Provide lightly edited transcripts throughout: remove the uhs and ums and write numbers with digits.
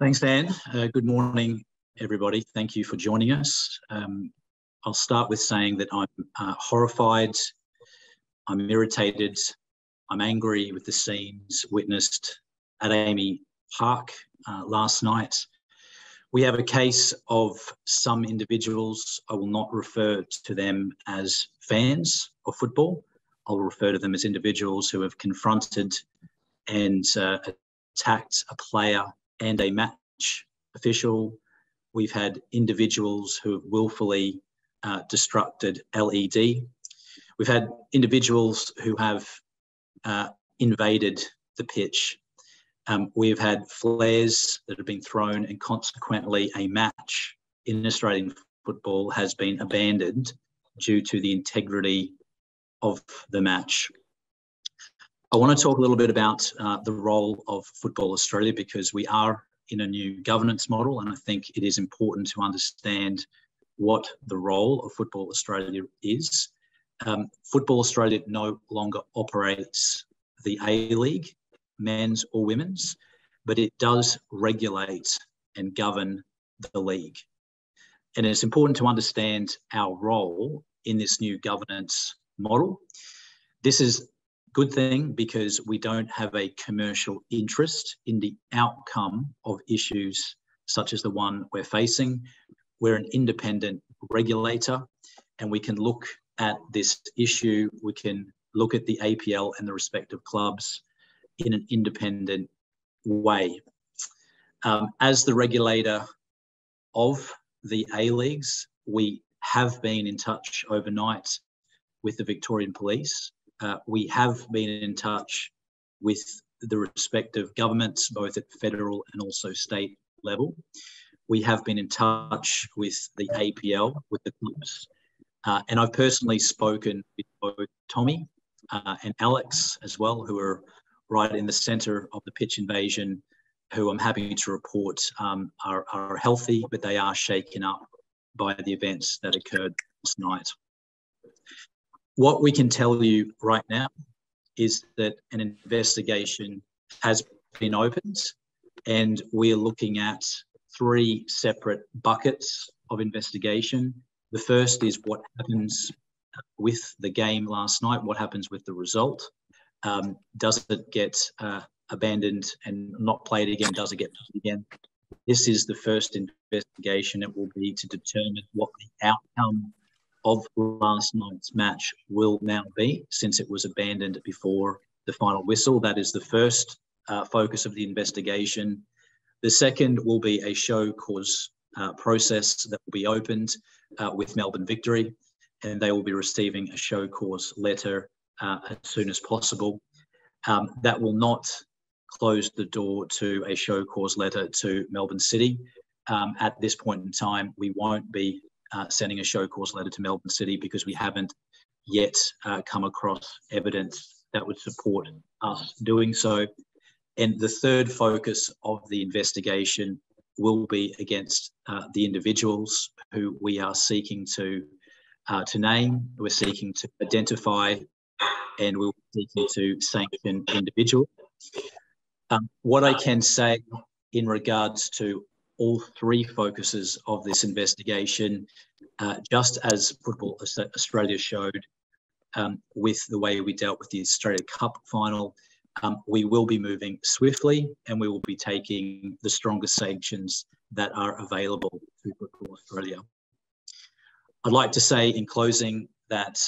Thanks, Dan. Good morning, everybody. Thank you for joining us. I'll start with saying that I'm horrified, I'm irritated, I'm angry with the scenes witnessed at AAMI Park last night. We have a case of some individuals. I will not refer to them as fans of football. I'll refer to them as individuals who have confronted and attacked a player and a match official. We've had individuals who have willfully destructed LED. We've had individuals who have invaded the pitch. We've had flares that have been thrown, and consequently a match in Australian football has been abandoned due to the integrity of the match. I want to talk a little bit about the role of Football Australia, because we are in a new governance model, and I think it is important to understand what the role of Football Australia is. Football Australia no longer operates the A-League, men's or women's, but it does regulate and govern the league. And it's important to understand our role in this new governance model. This is good thing, because we don't have a commercial interest in the outcome of issues such as the one we're facing. We're an independent regulator, and we can look at this issue. We can look at the APL and the respective clubs in an independent way. As the regulator of the A-Leagues, we have been in touch overnight with the Victorian Police. We have been in touch with the respective governments, both at federal and also state level. We have been in touch with the APL, with the clubs. And I've personally spoken with both Tommy and Alex as well, who are right in the centre of the pitch invasion, who I'm happy to report are healthy, but they are shaken up by the events that occurred last night. What we can tell you right now is that an investigation has been opened, and we're looking at three separate buckets of investigation. The first is what happens with the game last night, what happens with the result. Does it get abandoned and not played again? Does it get played again? This is the first investigation. It will be to determine what the outcome of last night's match will now be, since it was abandoned before the final whistle. That is the first focus of the investigation. The second will be a show cause process that will be opened with Melbourne Victory, and they will be receiving a show cause letter as soon as possible. That will not close the door to a show cause letter to Melbourne City. At this point in time, we won't be sending a show cause letter to Melbourne City, because we haven't yet come across evidence that would support us doing so. And the third focus of the investigation will be against the individuals who we are seeking to name. We're seeking to identify, and we're seeking to sanction individuals. What I can say in regards to all three focuses of this investigation, just as Football Australia showed with the way we dealt with the Australia Cup final, we will be moving swiftly, and we will be taking the strongest sanctions that are available to Football Australia. I'd like to say in closing that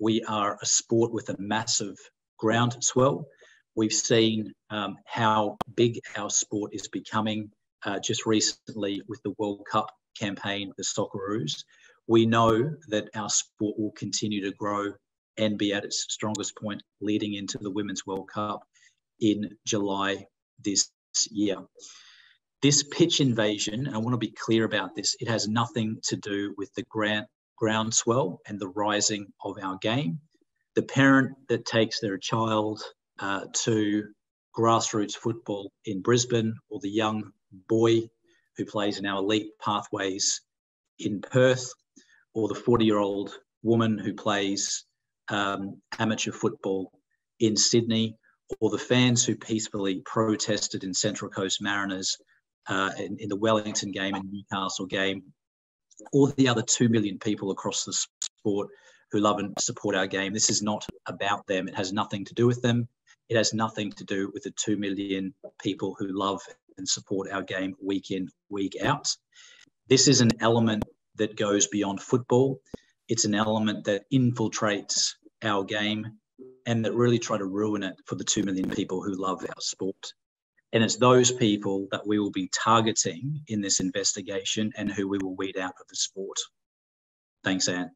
we are a sport with a massive groundswell. We've seen how big our sport is becoming. Just recently with the World Cup campaign, the Socceroos. We know that our sport will continue to grow and be at its strongest point leading into the Women's World Cup in July this year. This pitch invasion, and I want to be clear about this, it has nothing to do with the groundswell and the rising of our game. The parent that takes their child to grassroots football in Brisbane, or the young boy who plays in our elite pathways in Perth, or the 40-year-old woman who plays amateur football in Sydney, or the fans who peacefully protested in Central Coast Mariners in the Wellington game and Newcastle game, all the other 2 million people across the sport who love and support our game. This is not about them. It has nothing to do with them. It has nothing to do with the 2 million people who love and support our game week in, week out. This is an element that goes beyond football. It's an element that infiltrates our game and that really try to ruin it for the 2 million people who love our sport. And it's those people that we will be targeting in this investigation and who we will weed out of the sport. Thanks, Anne.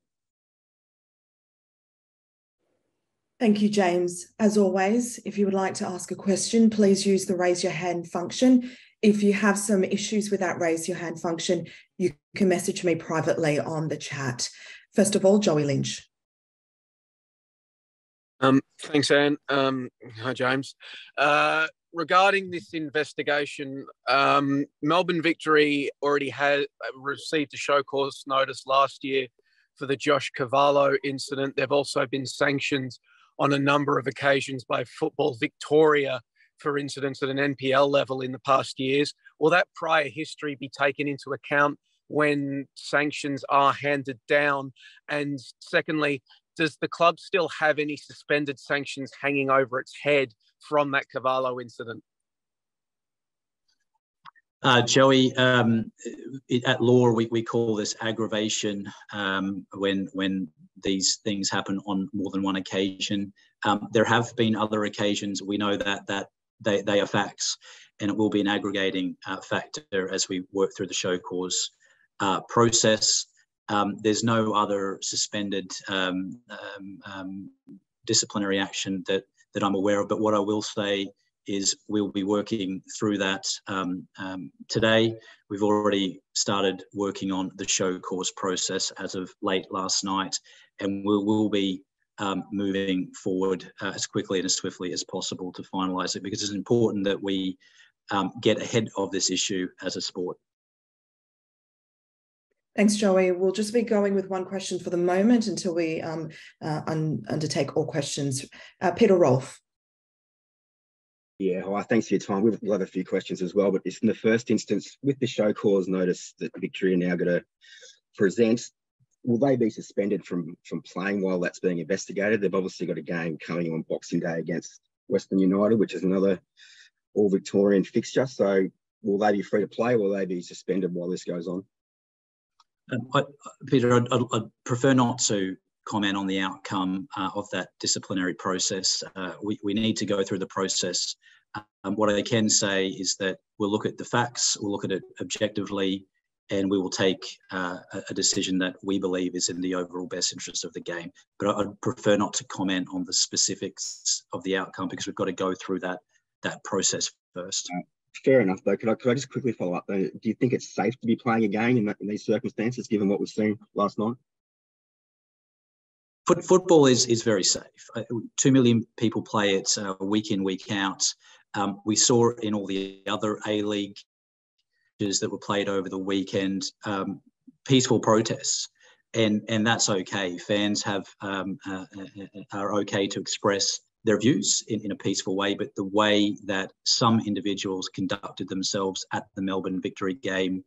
Thank you, James. As always, if you would like to ask a question, please use the raise your hand function. If you have some issues with that raise your hand function, you can message me privately on the chat. First of all, Joey Lynch. Thanks, Anne. Hi, James. Regarding this investigation, Melbourne Victory already had received a show cause notice last year for the Josh Cavallo incident. They've also been sanctioned on a number of occasions by Football Victoria for incidents at an NPL level in the past years. Will that prior history be taken into account when sanctions are handed down? And secondly, does the club still have any suspended sanctions hanging over its head from that Cavallo incident? Joey, at law, we call this aggravation when these things happen on more than one occasion. There have been other occasions. We know that they are facts, and it will be an aggregating factor as we work through the show cause process. There's no other suspended disciplinary action that I'm aware of, but what I will say is we'll be working through that today. We've already started working on the show cause process as of late last night, and we will be moving forward as quickly and as swiftly as possible to finalise it, because it's important that we get ahead of this issue as a sport. Thanks, Joey. We'll just be going with one question for the moment until we undertake all questions. Peter Rolfe. Yeah, well, thanks for your time. We'll have a few questions as well, but it's in the first instance, with the show cause notice that Victoria are now going to present, will they be suspended from playing while that's being investigated? They've obviously got a game coming on Boxing Day against Western United, which is another all-Victorian fixture. So will they be free to play? Will they be suspended while this goes on? Peter, I'd prefer not to comment on the outcome of that disciplinary process. We need to go through the process. What I can say is that we'll look at the facts, we'll look at it objectively, and we will take a decision that we believe is in the overall best interest of the game. But I'd prefer not to comment on the specifics of the outcome, because we've got to go through that process first. Fair enough, though. Could I just quickly follow up, though? Do you think it's safe to be playing a game in these circumstances, given what we've seen last night? Football is very safe. 2 million people play it week in, week out. We saw in all the other A-League that were played over the weekend, peaceful protests, and that's okay. Fans are okay to express their views in a peaceful way, but the way that some individuals conducted themselves at the Melbourne Victory game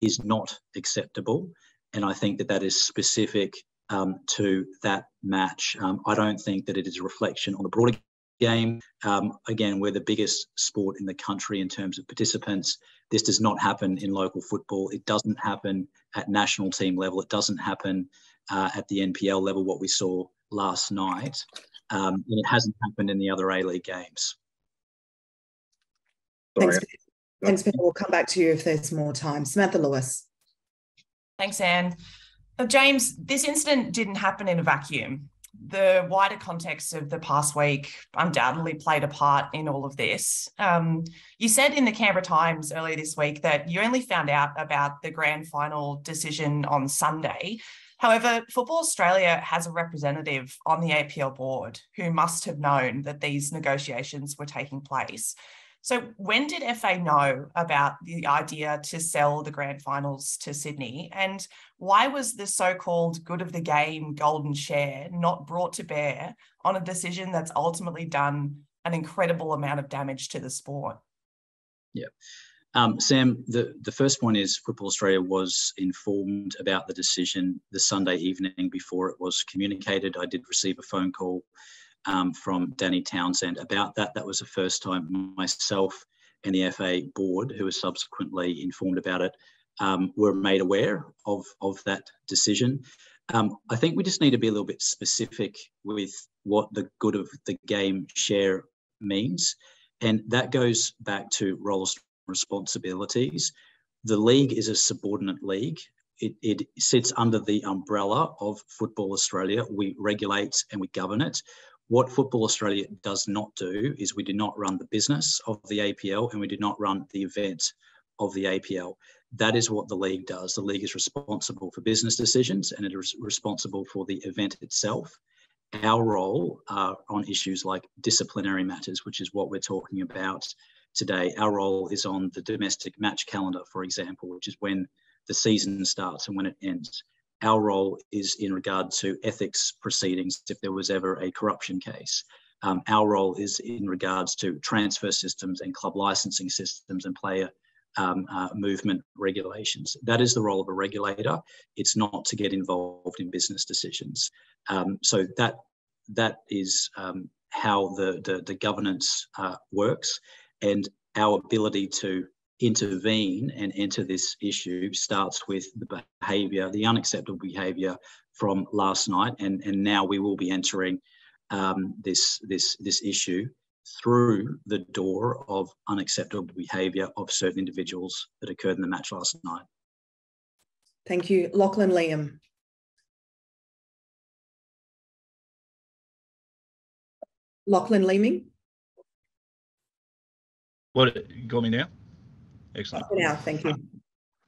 is not acceptable. And I think that is specific to that match. I don't think that it is a reflection on the broader game. Again, we're the biggest sport in the country in terms of participants. This does not happen in local football. It doesn't happen at national team level. It doesn't happen at the NPL level, what we saw last night. And it hasn't happened in the other A-League games. Thanks, Peter. We'll come back to you if there's more time. Samantha Lewis. Thanks, Anne. James, this incident didn't happen in a vacuum. The wider context of the past week undoubtedly played a part in all of this. You said in the Canberra Times earlier this week that you only found out about the grand final decision on Sunday. However, Football Australia has a representative on the APL board who must have known that these negotiations were taking place. So when did FA know about the idea to sell the grand finals to Sydney? And why was the so-called good of the game golden share not brought to bear on a decision that's ultimately done an incredible amount of damage to the sport? Yeah. Sam, the first point is Football Australia was informed about the decision the Sunday evening before it was communicated. I did receive a phone call from Danny Townsend about that. That was the first time myself and the FA board, who was subsequently informed about it, were made aware of that decision. I think we just need to be a little bit specific with what the good of the game share means. And that goes back to roles and responsibilities. The league is a subordinate league. It sits under the umbrella of Football Australia. We regulate and we govern it. What Football Australia does not do is we do not run the business of the APL and we do not run the event of the APL. That is what the league does. The league is responsible for business decisions and it is responsible for the event itself. Our role on issues like disciplinary matters, which is what we're talking about today. Our role is on the domestic match calendar, for example, which is when the season starts and when it ends. Our role is in regard to ethics proceedings, if there was ever a corruption case. Our role is in regards to transfer systems and club licensing systems and player movement regulations. That is the role of a regulator. It's not to get involved in business decisions. So that is how the governance works, and our ability to intervene and enter this issue starts with the behaviour, the unacceptable behaviour from last night, and now we will be entering this issue through the door of unacceptable behaviour of certain individuals that occurred in the match last night. Thank you. Lachlan Liam. Lachlan Leaming. What, you got me now? Excellent. Got me now, thank you.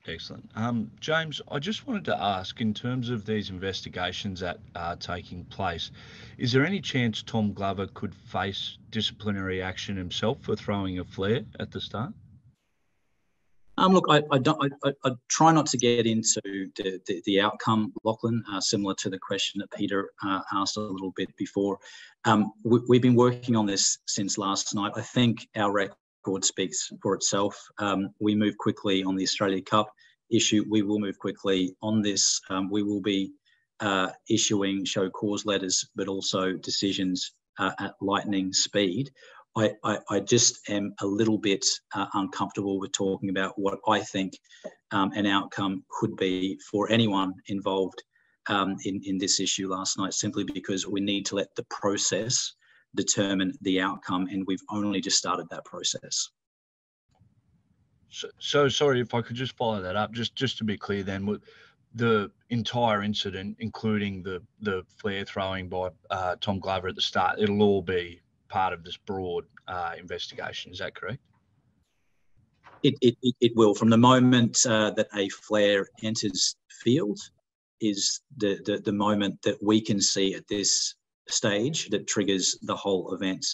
Excellent. James, I just wanted to ask, in terms of these investigations that are taking place, is there any chance Tom Glover could face disciplinary action himself for throwing a flare at the start? Look, I try not to get into the outcome, Lachlan, similar to the question that Peter asked a little bit before. We've been working on this since last night. I think our record speaks for itself. We moved quickly on the Australia Cup issue. We will move quickly on this. We will be issuing show cause letters, but also decisions at lightning speed. I just am a little bit uncomfortable with talking about what I think an outcome could be for anyone involved in this issue last night, simply because we need to let the process determine the outcome, and we've only just started that process. So sorry, if I could just follow that up, just to be clear then, the entire incident, including the flare throwing by Tom Glover at the start, it'll all be part of this broad investigation, is that correct? It will. From the moment that a flare enters field is the moment that we can see at this stage that triggers the whole event.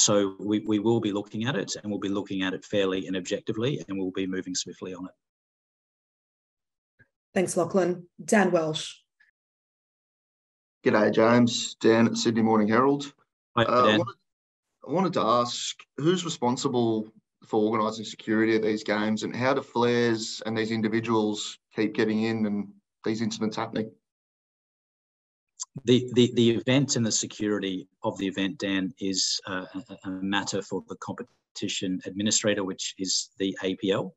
So we will be looking at it, and we'll be looking at it fairly and objectively, and we'll be moving swiftly on it. Thanks, Lachlan. Dan Welsh. G'day, James. Dan at Sydney Morning Herald. I wanted to ask, who's responsible for organising security at these games, and how do flares and these individuals keep getting in and these incidents happening? The event and the security of the event, Dan, is a matter for the competition administrator, which is the APL.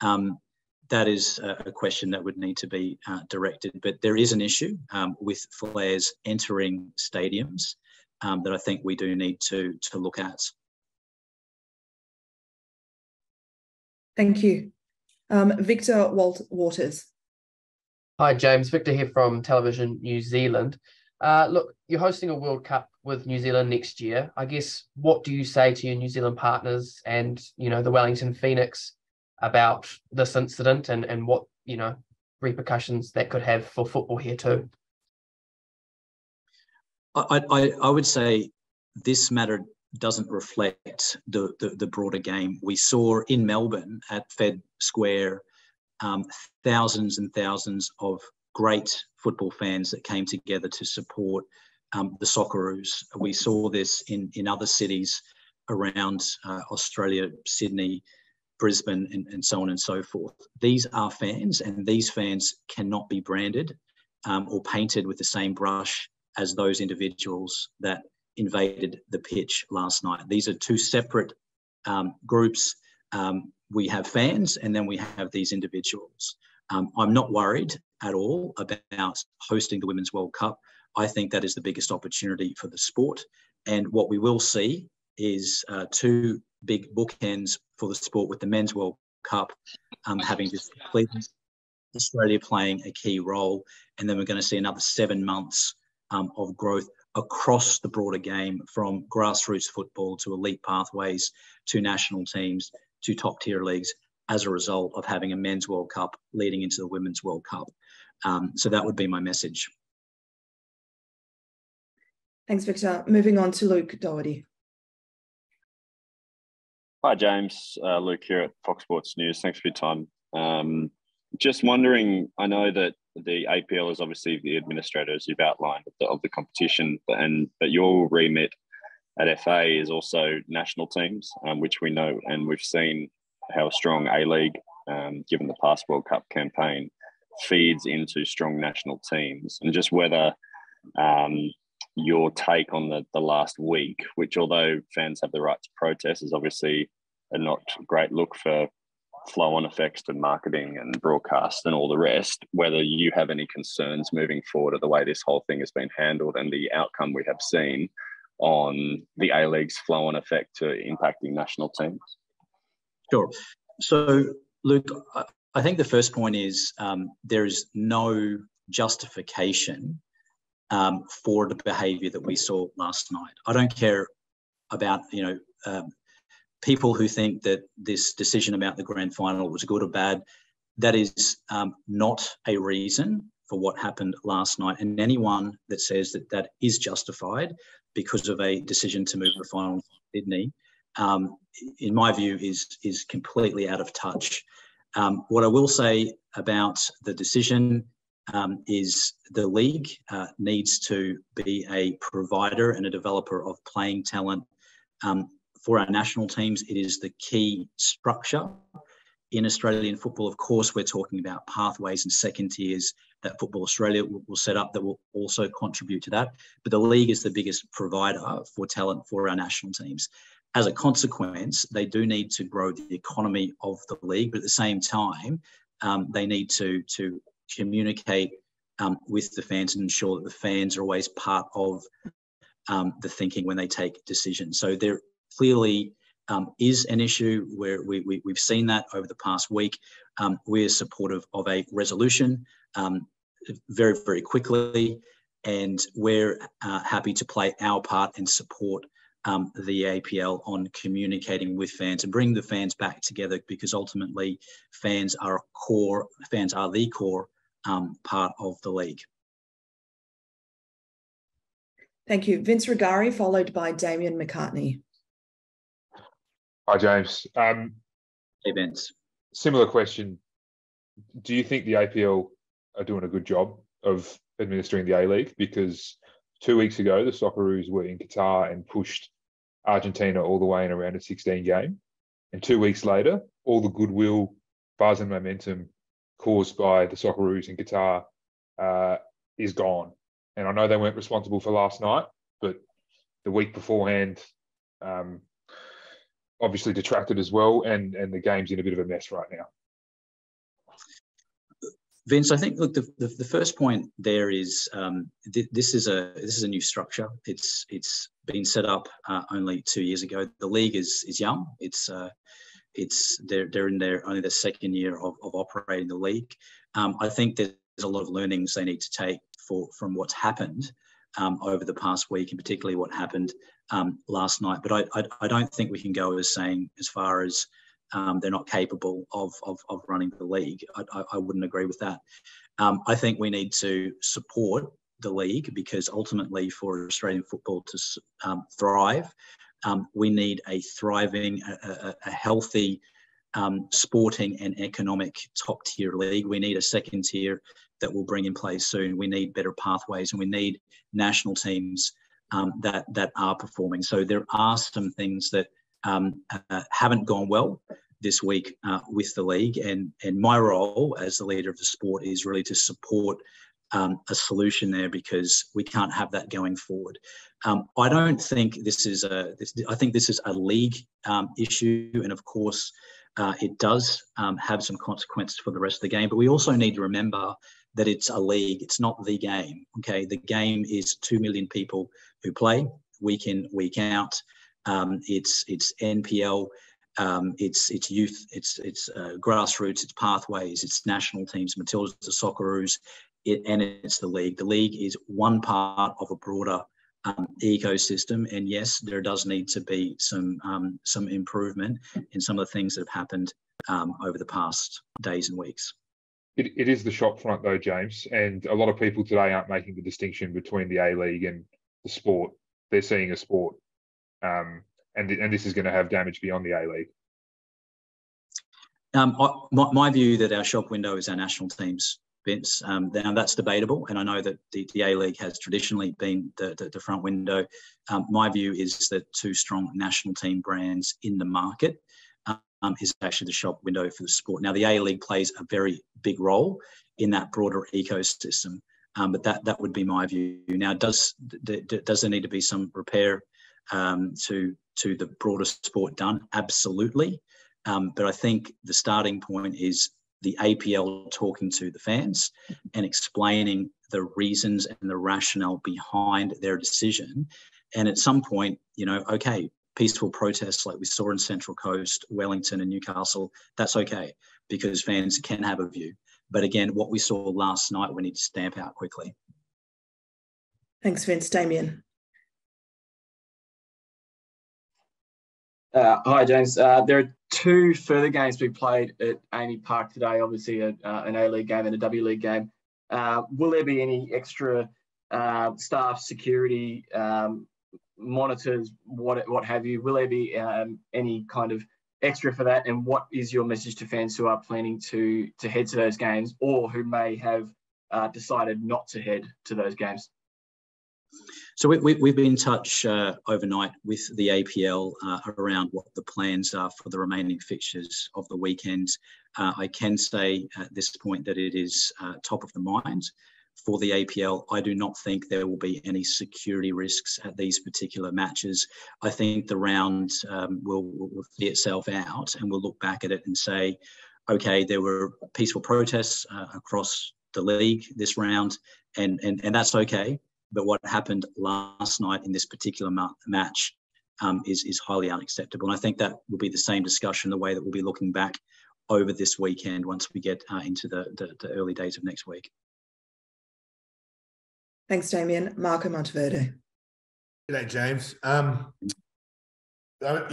That is a question that would need to be directed, but there is an issue with flares entering stadiums that I think we do need to look at. Thank you. Victor Waters. Hi, James. Victor here from Television New Zealand. Look, you're hosting a World Cup with New Zealand next year. I guess, what do you say to your New Zealand partners and, you know, the Wellington Phoenix about this incident and what, you know, repercussions that could have for football here too? I would say this matter doesn't reflect the broader game. We saw in Melbourne at Fed Square thousands and thousands of great football fans that came together to support the Socceroos. We saw this in other cities around Australia, Sydney, Brisbane, and so on and so forth. These are fans, and these fans cannot be branded or painted with the same brush as those individuals that invaded the pitch last night. These are two separate groups. We have fans, and then we have these individuals. I'm not worried at all about hosting the Women's World Cup. I think that is the biggest opportunity for the sport. And what we will see is two big bookends for the sport, with the Men's World Cup having just completed, Australia playing a key role. And then we're going to see another 7 months of growth across the broader game, from grassroots football to elite pathways to national teams to top tier leagues, as a result of having a Men's World Cup leading into the Women's World Cup. So that would be my message. Thanks, Victor. Moving on to Luke Doherty. Hi, James. Luke here at Fox Sports News. Thanks for your time. Just wondering, I know that the APL is obviously the administrators you've outlined of the competition, but your remit at FA is also national teams, which we know, and we've seen how strong A-League, given the past World Cup campaign, feeds into strong national teams. And just whether your take on the last week, which, although fans have the right to protest, is obviously a not great look for flow-on effects to marketing and broadcast and all the rest, whether you have any concerns moving forward at the way this whole thing has been handled and the outcome we have seen on the A-League's flow-on effect to impacting national teams. Sure. So, Luke, I think the first point is there is no justification for the behaviour that we saw last night. I don't care about, people who think that this decision about the grand final was good or bad. That is not a reason for what happened last night. And anyone that says that that is justified because of a decision to move the final to Sydney, in my view, is completely out of touch. What I will say about the decision is the league needs to be a provider and a developer of playing talent for our national teams. It is the key structure in Australian football. Of course, we're talking about pathways and second tiers that Football Australia will set up that will also contribute to that. But the league is the biggest provider for talent for our national teams. As a consequence, they do need to grow the economy of the league, but at the same time, they need to communicate with the fans and ensure that the fans are always part of the thinking when they take decisions. So there clearly is an issue where we've seen that over the past week. We're supportive of a resolution very, very quickly, and we're happy to play our part and support the APL on communicating with fans and bring the fans back together, because ultimately fans are the core part of the league. Thank you. Vince Regari, followed by Damien McCartney. Hi, James. Hey, Vince. Similar question. Do you think the APL are doing a good job of administering the A-League? Because 2 weeks ago, the Socceroos were in Qatar and pushed Argentina all the way in a round of 16 game. And 2 weeks later, all the goodwill, buzz and momentum caused by the Socceroos in Qatar is gone. And I know they weren't responsible for last night, but the week beforehand obviously detracted as well, and the game's in a bit of a mess right now. Vince, I think, look, the first point there is this is a new structure. It's been set up only 2 years ago. The league is young. They're in their only the second year of operating the league. I think there's a lot of learnings they need to take from what's happened over the past week, and particularly what happened last night. But I don't think we can go as saying as far as they're not capable of running the league. I wouldn't agree with that. I think we need to support the league, because ultimately for Australian football to thrive, we need a thriving, a healthy sporting and economic top-tier league. We need a second tier that we'll bring in place soon. We need better pathways, and we need national teams that are performing. So there are some things that haven't gone well this week with the league, and my role as the leader of the sport is really to support a solution there, because we can't have that going forward. I don't think this is I think this is a league issue, and of course it does have some consequences for the rest of the game, but we also need to remember that it's a league, it's not the game. Okay, the game is 2 million people who play week in, week out. It's NPL, it's youth, it's grassroots, it's pathways, it's national teams, Matildas, the Socceroos, and it's the league. The league is one part of a broader ecosystem, and yes, there does need to be some improvement in some of the things that have happened over the past days and weeks. It is the shop front though, James, and a lot of people today aren't making the distinction between the A-League and the sport. They're seeing a sport, and this is going to have damage beyond the A-League. My view that our shop window is our national teams. Now that's debatable, and I know that the A-League has traditionally been the front window. My view is that two strong national team brands in the market is actually the shop window for the sport. Now the A-League plays a very big role in that broader ecosystem, but that would be my view. Now does there need to be some repair to the broader sport done? Absolutely, but I think the starting point is the APL talking to the fans and explaining the reasons and the rationale behind their decision. And at some point, you know, okay, peaceful protests like we saw in Central Coast, Wellington and Newcastle, that's okay, because fans can have a view. But again, what we saw last night, we need to stamp out quickly. Thanks, Vince. Damien. Hi, James. There are two further games to be played at AAMI Park today, obviously an A-League game and a W-League game. Will there be any extra staff, security, monitors, what have you? Will there be any kind of extra for that? And what is your message to fans who are planning to head to those games, or who may have decided not to head to those games? So we've been in touch overnight with the APL around what the plans are for the remaining fixtures of the weekend. I can say at this point that it is top of the mind for the APL. I do not think there will be any security risks at these particular matches. I think the round will play itself out, and we'll look back at it and say, okay, there were peaceful protests across the league this round, and that's okay. But what happened last night in this particular match is highly unacceptable. And I think that will be the same discussion, the way that we'll be looking back over this weekend once we get into the early days of next week. Thanks, Damien. Marco Monteverde. G'day, James. You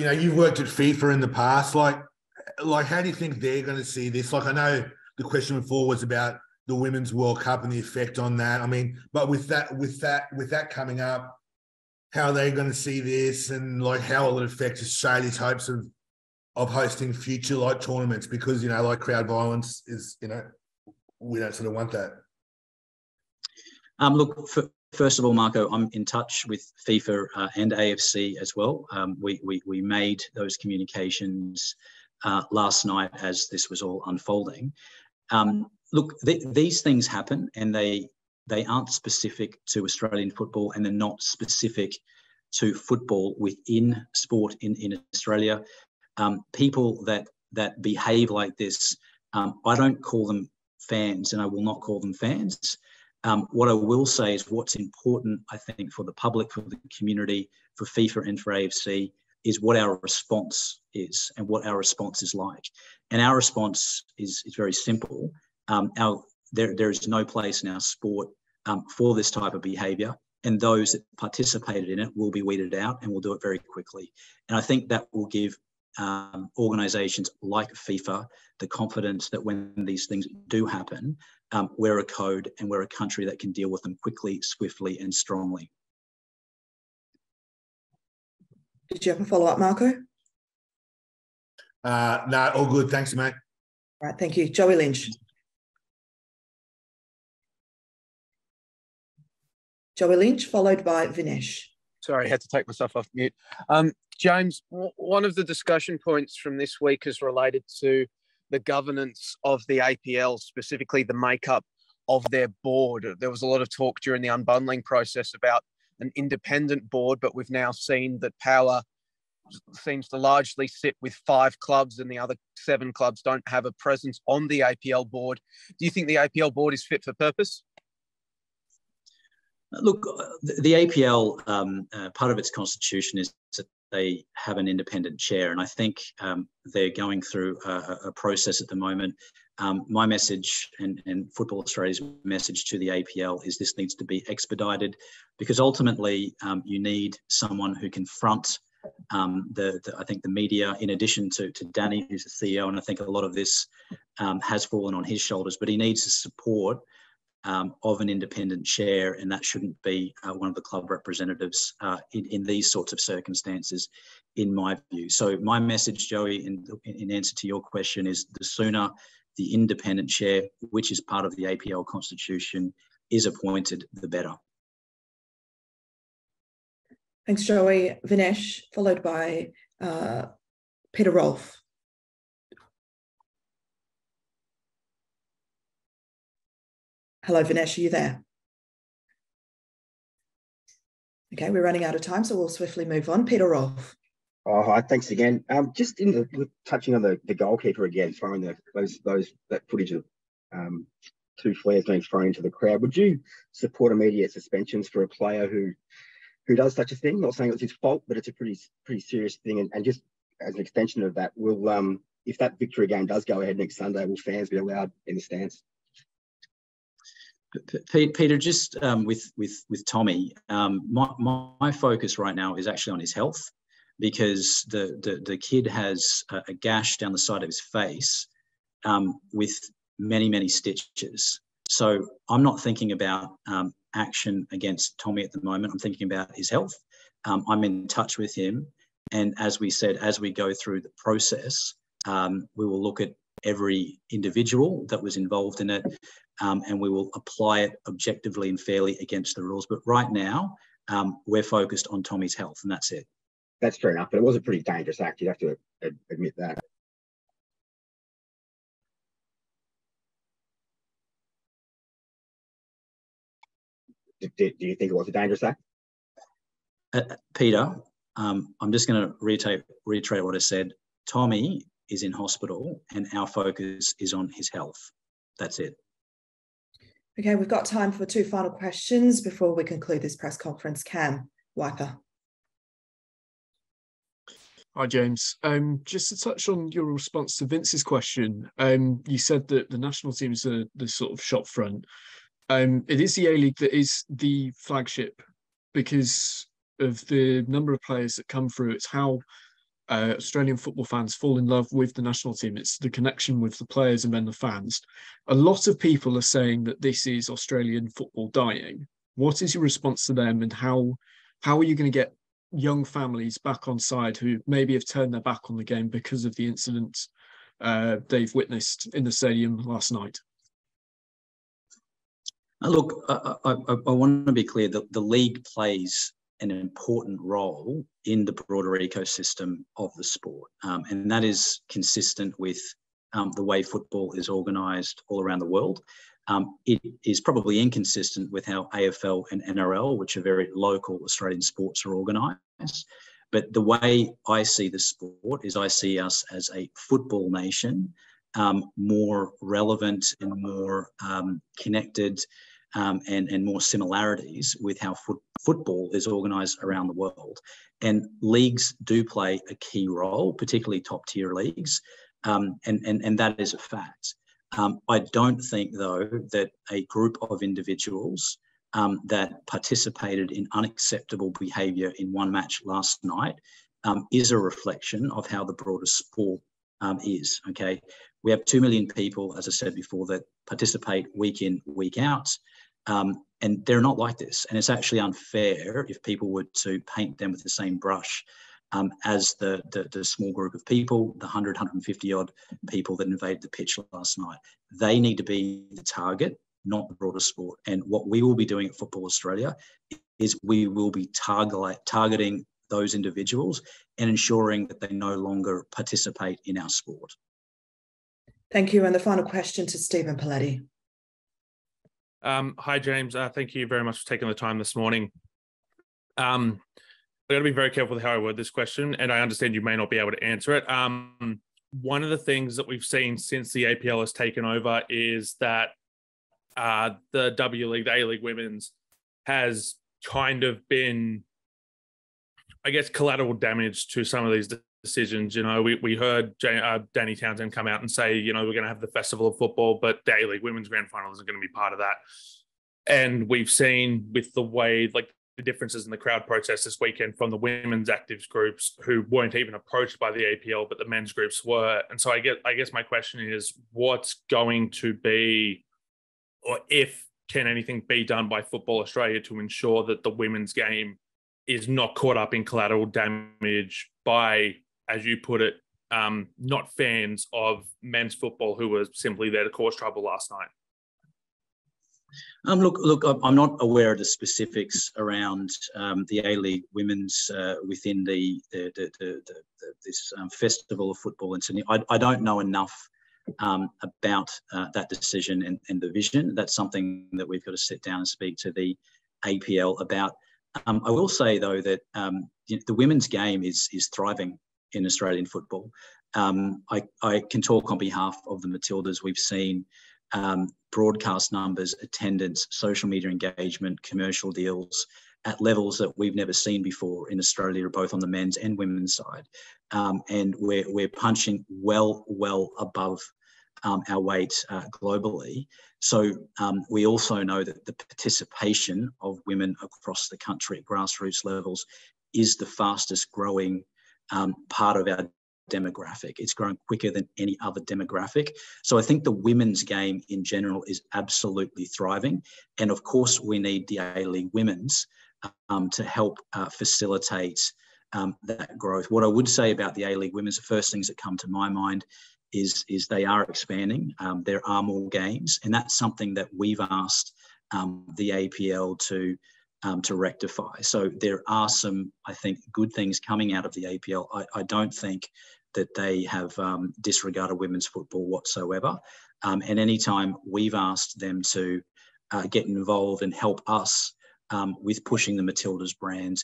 know, you've worked at FIFA in the past. Like, how do you think they're going to see this? Like, I know the question before was about the Women's World Cup and the effect on that. I mean, but with that coming up, how are they going to see this, and like how will it affect Australia's hopes of hosting future like tournaments? Because, you know, like crowd violence is, you know, we don't sort of want that. Look, first of all, Marco, I'm in touch with FIFA and AFC as well. We made those communications last night as this was all unfolding. Look, these things happen, and they aren't specific to Australian football, and they're not specific to football within sport in Australia. People that behave like this, I don't call them fans, and I will not call them fans. What I will say is what's important, I think, for the public, for the community, for FIFA and for AFC is what our response is and what our response is like. And our response is very simple. There is no place in our sport for this type of behaviour, and those that participated in it will be weeded out, and will do it very quickly. And I think that will give organisations like FIFA the confidence that when these things do happen, we're a code and we're a country that can deal with them quickly, swiftly and strongly. Did you have a follow-up, Marco? No, all good. Thanks, mate. All right, thank you. Joey Lynch. Joey Lynch, followed by Vinesh. Sorry, I had to take myself off mute. James, one of the discussion points from this week is related to the governance of the APL, specifically the makeup of their board. There was a lot of talk during the unbundling process about an independent board, but we've now seen that power seems to largely sit with 5 clubs and the other 7 clubs don't have a presence on the APL board. Do you think the APL board is fit for purpose? Look, the APL, part of its constitution is that they have an independent chair, and I think they're going through a process at the moment. My message and Football Australia's message to the APL is this needs to be expedited, because ultimately you need someone who can front I think the media, in addition to Danny, who's the CEO, and I think a lot of this has fallen on his shoulders, but he needs the support of an independent chair, and that shouldn't be one of the club representatives in these sorts of circumstances, in my view. So my message, Joey, in answer to your question, is the sooner the independent chair, which is part of the APL constitution, is appointed, the better. Thanks, Joey. Vinesh, followed by Peter Rolfe. Hello, Vinesh, are you there? Okay, we're running out of time, so we'll swiftly move on. Peter Rolfe. Oh, hi, thanks again. Just touching on the goalkeeper again, throwing that footage of two flares being thrown into the crowd. Would you support immediate suspensions for a player who does such a thing? Not saying it's his fault, but it's a pretty serious thing. And just as an extension of that, will if that Victory game does go ahead next Sunday, will fans be allowed in the stands? Peter, just with Tommy, my focus right now is actually on his health, because the kid has a gash down the side of his face with many stitches. So I'm not thinking about action against Tommy at the moment. I'm thinking about his health. I'm in touch with him. And as we said, as we go through the process, we will look at every individual that was involved in it, and we will apply it objectively and fairly against the rules. But right now, we're focused on Tommy's health, and that's it. That's fair enough, but it was a pretty dangerous act. You'd have to admit that. Do you think it was a dangerous act? Peter, I'm just going to reiterate what I said. Tommy is in hospital and our focus is on his health. That's it. Okay, we've got time for 2 final questions before we conclude this press conference. Cam Wiper. Hi, James. Just to touch on your response to Vince's question, you said that the national teams are the sort of shop front. It is the A-League that is the flagship because of the number of players that come through. It's how Australian football fans fall in love with the national team. It's the connection with the players and then the fans. A lot of people are saying that this is Australian football dying. What is your response to them, and how are you going to get young families back on side who maybe have turned their back on the game because of the incident they've witnessed in the stadium last night? Look, I want to be clear that the league plays an important role in the broader ecosystem of the sport, and that is consistent with the way football is organised all around the world. It is probably inconsistent with how AFL and NRL, which are very local Australian sports, are organised. But the way I see the sport is I see us as a football nation, more relevant and more connected and more similarities with how football is organised around the world. And leagues do play a key role, particularly top-tier leagues, and that is a fact. I don't think, though, that a group of individuals that participated in unacceptable behaviour in one match last night is a reflection of how the broader sport is, okay? We have 2 million people, as I said before, that participate week in, week out, and they're not like this. And it's actually unfair if people were to paint them with the same brush as the small group of people, the 100, 150-odd people that invaded the pitch last night. They need to be the target, not the broader sport. And what we will be doing at Football Australia is we will be targeting those individuals and ensuring that they no longer participate in our sport. Thank you. And the final question to Stephen Paletti. Hi, James. Thank you very much for taking the time this morning. I've got to be very careful with how I word this question, and I understand you may not be able to answer it. One of the things that we've seen since the APL has taken over is that the W-League, the A-League Women's, has kind of been, I guess, collateral damage to some of these decisions. You know, we heard Danny Townsend come out and say, you know, we're going to have the Festival of Football, but the A-League Women's Grand Final isn't going to be part of that. And we've seen with the way, like, the differences in the crowd protest this weekend from the women's actives groups who weren't even approached by the APL, but the men's groups were. And so I guess my question is, what's going to be, or if can anything be done by Football Australia to ensure that the women's game is not caught up in collateral damage by, as you put it, not fans of men's football who were simply there to cause trouble last night? Look, I'm not aware of the specifics around the A-League Women's within this Festival of Football in Sydney. I don't know enough about that decision and the vision. That's something that we've got to sit down and speak to the APL about. I will say, though, that the women's game is thriving in Australian football. I can talk on behalf of the Matildas. We've seen broadcast numbers, attendance, social media engagement, commercial deals at levels that we've never seen before in Australia, both on the men's and women's side. And we're punching well above our weight globally. So we also know that the participation of women across the country at grassroots levels is the fastest growing part of our demographic. It's growing quicker than any other demographic. So I think the women's game in general is absolutely thriving. And of course, we need the A-League Women's to help facilitate that growth. What I would say about the A-League Women's, the first things that come to my mind is they are expanding. There are more games, and that's something that we've asked the APL to rectify. So there are some, I think, good things coming out of the APL. I don't think that they have disregarded women's football whatsoever. And anytime we've asked them to get involved and help us with pushing the Matildas brand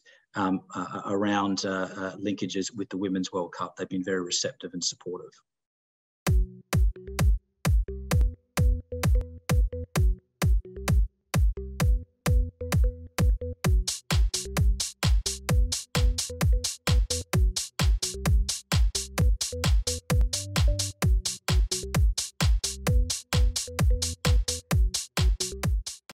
around linkages with the Women's World Cup, they've been very receptive and supportive.